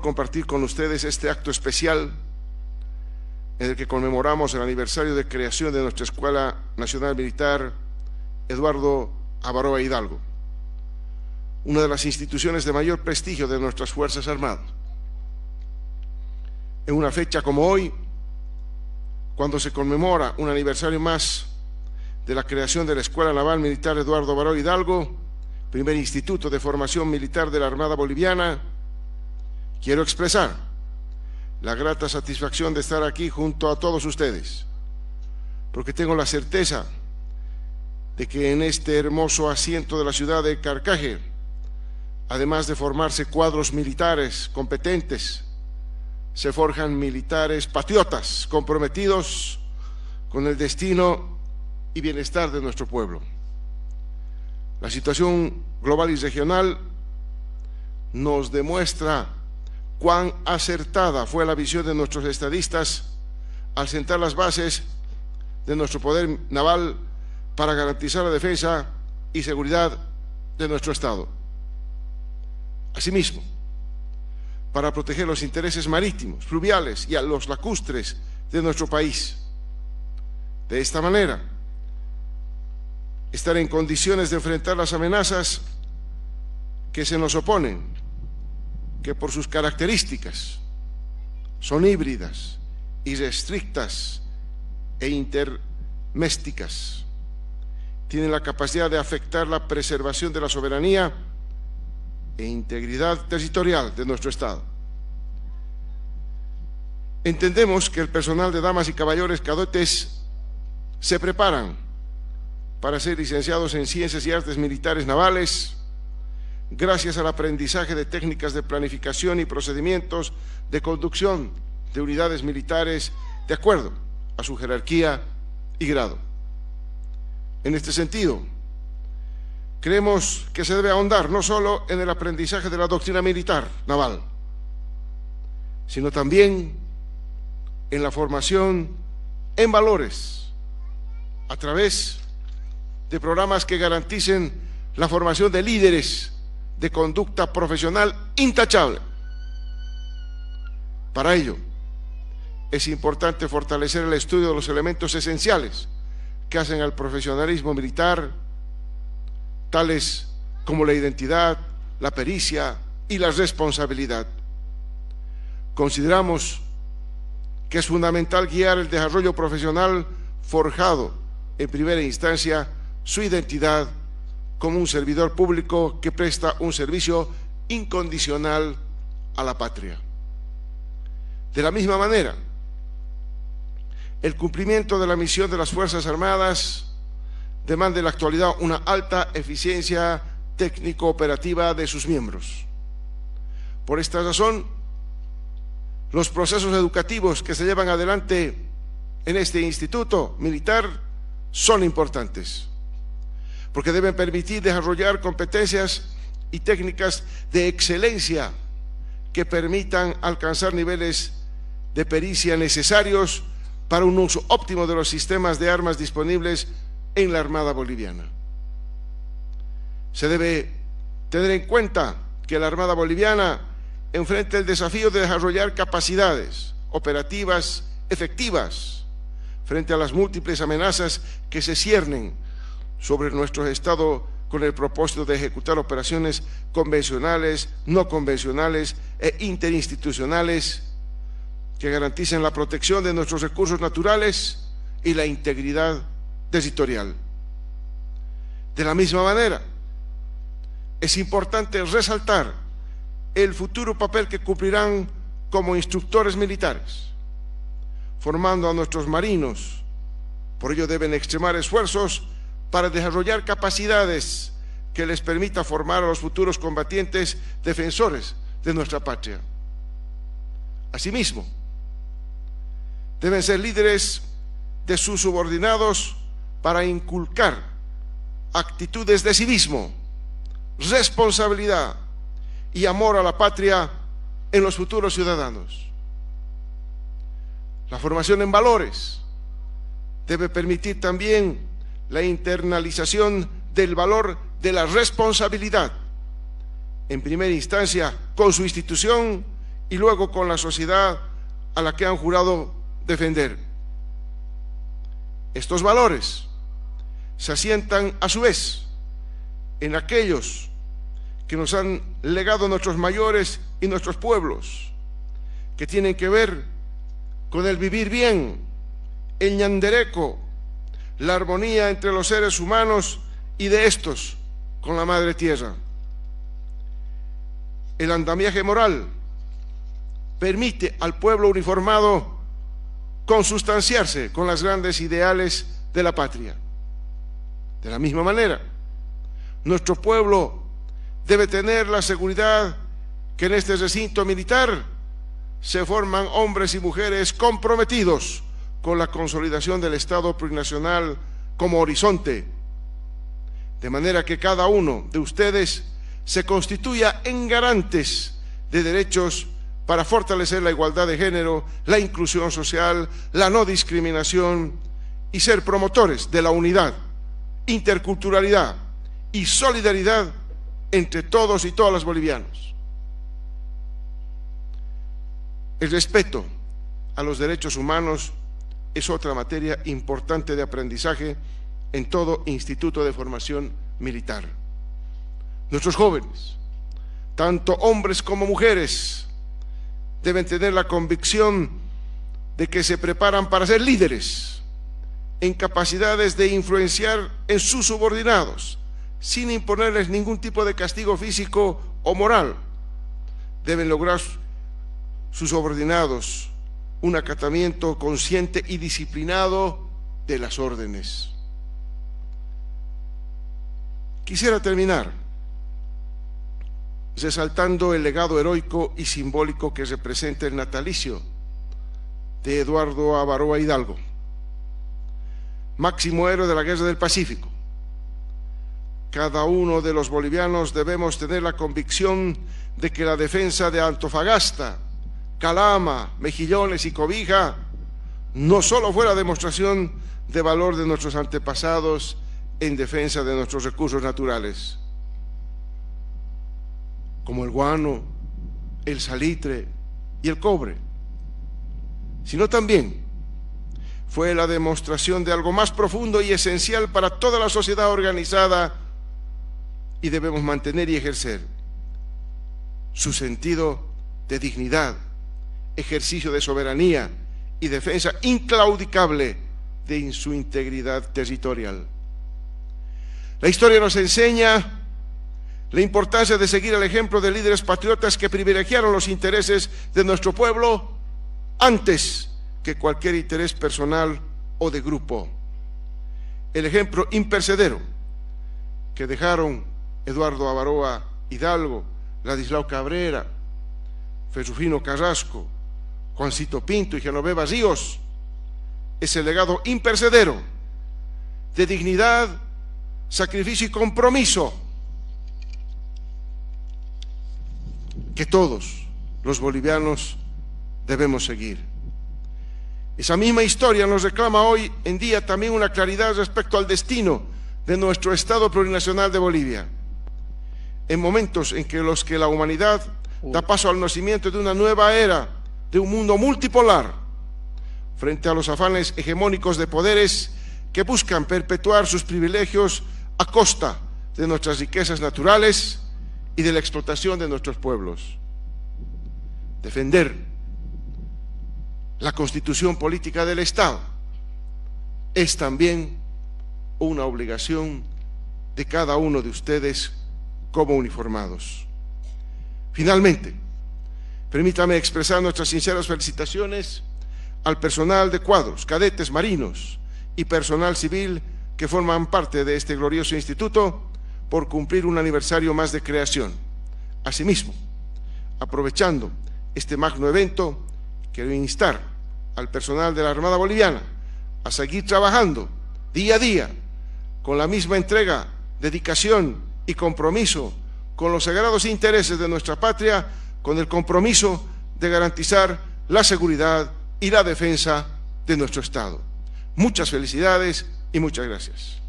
Compartir con ustedes este acto especial en el que conmemoramos el aniversario de creación de nuestra Escuela Nacional Militar Eduardo Abaroa Hidalgo, una de las instituciones de mayor prestigio de nuestras Fuerzas Armadas. En una fecha como hoy, cuando se conmemora un aniversario más de la creación de la Escuela Naval Militar Eduardo Abaroa Hidalgo, primer instituto de formación militar de la Armada Boliviana, quiero expresar la grata satisfacción de estar aquí junto a todos ustedes, porque tengo la certeza de que en este hermoso asiento de la ciudad de Carcaje, además de formarse cuadros militares competentes, se forjan militares patriotas comprometidos con el destino y bienestar de nuestro pueblo. La situación global y regional nos demuestra cuán acertada fue la visión de nuestros estadistas al sentar las bases de nuestro poder naval para garantizar la defensa y seguridad de nuestro Estado. Asimismo, para proteger los intereses marítimos, fluviales y a los lacustres de nuestro país. De esta manera, estar en condiciones de enfrentar las amenazas que se nos oponen, que por sus características son híbridas, irrestrictas e intermésticas, tienen la capacidad de afectar la preservación de la soberanía e integridad territorial de nuestro Estado. Entendemos que el personal de damas y caballeros cadetes se preparan para ser licenciados en Ciencias y Artes Militares Navales, gracias al aprendizaje de técnicas de planificación y procedimientos de conducción de unidades militares de acuerdo a su jerarquía y grado. En este sentido, creemos que se debe ahondar no solo en el aprendizaje de la doctrina militar naval, sino también en la formación en valores a través de programas que garanticen la formación de líderes de conducta profesional intachable. Para ello, es importante fortalecer el estudio de los elementos esenciales que hacen al profesionalismo militar, tales como la identidad, la pericia y la responsabilidad. Consideramos que es fundamental guiar el desarrollo profesional forjado en primera instancia su identidad como un servidor público que presta un servicio incondicional a la patria. De la misma manera, el cumplimiento de la misión de las Fuerzas Armadas demanda en la actualidad una alta eficiencia técnico-operativa de sus miembros. Por esta razón, los procesos educativos que se llevan adelante en este instituto militar son importantes, porque deben permitir desarrollar competencias y técnicas de excelencia que permitan alcanzar niveles de pericia necesarios para un uso óptimo de los sistemas de armas disponibles en la Armada Boliviana. Se debe tener en cuenta que la Armada Boliviana enfrenta el desafío de desarrollar capacidades operativas efectivas frente a las múltiples amenazas que se ciernen sobre nuestro Estado con el propósito de ejecutar operaciones convencionales, no convencionales e interinstitucionales que garanticen la protección de nuestros recursos naturales y la integridad territorial. De la misma manera, es importante resaltar el futuro papel que cumplirán como instructores militares, formando a nuestros marinos. Por ello deben extremar esfuerzos para desarrollar capacidades que les permita formar a los futuros combatientes defensores de nuestra patria. Asimismo, deben ser líderes de sus subordinados para inculcar actitudes de civismo, responsabilidad y amor a la patria en los futuros ciudadanos. La formación en valores debe permitir también la internalización del valor de la responsabilidad, en primera instancia con su institución y luego con la sociedad a la que han jurado defender. Estos valores se asientan a su vez en aquellos que nos han legado nuestros mayores y nuestros pueblos, que tienen que ver con el vivir bien, el ñandereco, la armonía entre los seres humanos y de estos con la madre tierra. El andamiaje moral permite al pueblo uniformado consustanciarse con los grandes ideales de la patria. De la misma manera, nuestro pueblo debe tener la seguridad que en este recinto militar se forman hombres y mujeres comprometidos con la consolidación del Estado plurinacional como horizonte, de manera que cada uno de ustedes se constituya en garantes de derechos para fortalecer la igualdad de género, la inclusión social, la no discriminación y ser promotores de la unidad, interculturalidad y solidaridad entre todos y todas los bolivianos. El respeto a los derechos humanos es otra materia importante de aprendizaje en todo instituto de formación militar. Nuestros jóvenes, tanto hombres como mujeres, deben tener la convicción de que se preparan para ser líderes en capacidades de influenciar en sus subordinados, sin imponerles ningún tipo de castigo físico o moral. Deben lograr sus subordinados un acatamiento consciente y disciplinado de las órdenes. Quisiera terminar resaltando el legado heroico y simbólico que representa el natalicio de Eduardo Abaroa Hidalgo, máximo héroe de la Guerra del Pacífico. Cada uno de los bolivianos debemos tener la convicción de que la defensa de Antofagasta, Calama, Mejillones y Cobija no solo fue la demostración de valor de nuestros antepasados en defensa de nuestros recursos naturales, como el guano, el salitre y el cobre, sino también fue la demostración de algo más profundo y esencial para toda la sociedad organizada, y debemos mantener y ejercer su sentido de dignidad, ejercicio de soberanía y defensa inclaudicable de su integridad territorial. La historia nos enseña la importancia de seguir el ejemplo de líderes patriotas que privilegiaron los intereses de nuestro pueblo antes que cualquier interés personal o de grupo. El ejemplo imperecedero que dejaron Eduardo Abaroa Hidalgo, Ladislao Cabrera, Ferrufino Carrasco, Juancito Pinto y Genoveva Ríos, ese legado imperecedero de dignidad, sacrificio y compromiso que todos los bolivianos debemos seguir. Esa misma historia nos reclama hoy en día también una claridad respecto al destino de nuestro Estado plurinacional de Bolivia, en momentos en que la humanidad da paso al nacimiento de una nueva era, de un mundo multipolar, frente a los afanes hegemónicos de poderes que buscan perpetuar sus privilegios a costa de nuestras riquezas naturales y de la explotación de nuestros pueblos. Defender la constitución política del Estado es también una obligación de cada uno de ustedes como uniformados. Finalmente, permítame expresar nuestras sinceras felicitaciones al personal de cuadros, cadetes, marinos y personal civil que forman parte de este glorioso instituto por cumplir un aniversario más de creación. Asimismo, aprovechando este magno evento, quiero instar al personal de la Armada Boliviana a seguir trabajando día a día con la misma entrega, dedicación y compromiso con los sagrados intereses de nuestra patria, con el compromiso de garantizar la seguridad y la defensa de nuestro Estado. Muchas felicidades y muchas gracias.